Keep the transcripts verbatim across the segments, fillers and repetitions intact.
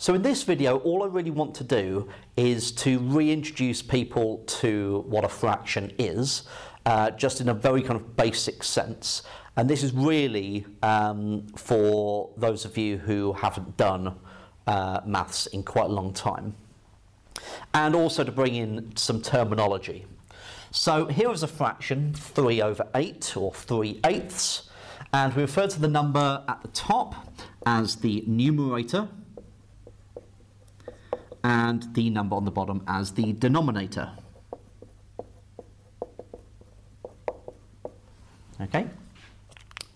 So in this video, all I really want to do is to reintroduce people to what a fraction is, uh, just in a very kind of basic sense. And this is really um, for those of you who haven't done uh, maths in quite a long time. And also to bring in some terminology. So here is a fraction, three over eight, or three eighths. And we refer to the number at the top as the numerator, and the number on the bottom as the denominator. Okay.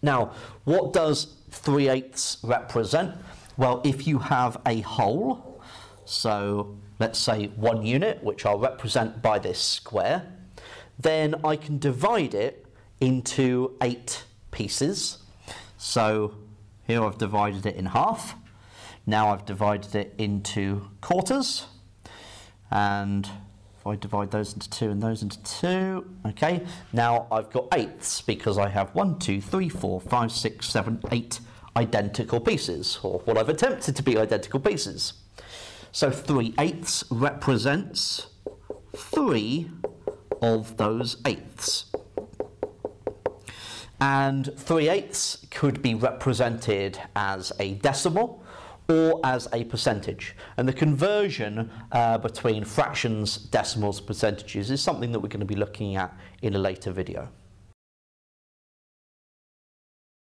Now, what does three eighths represent? Well, if you have a whole, so let's say one unit, which I'll represent by this square, then I can divide it into eight pieces. So here I've divided it in half. Now I've divided it into quarters, and if I divide those into two and those into two, okay, now I've got eighths because I have one, two, three, four, five, six, seven, eight identical pieces, or what I've attempted to be identical pieces. So three eighths represents three of those eighths. And three eighths could be represented as a decimal, or as a percentage. And the conversion uh, between fractions, decimals, percentages is something that we're going to be looking at in a later video.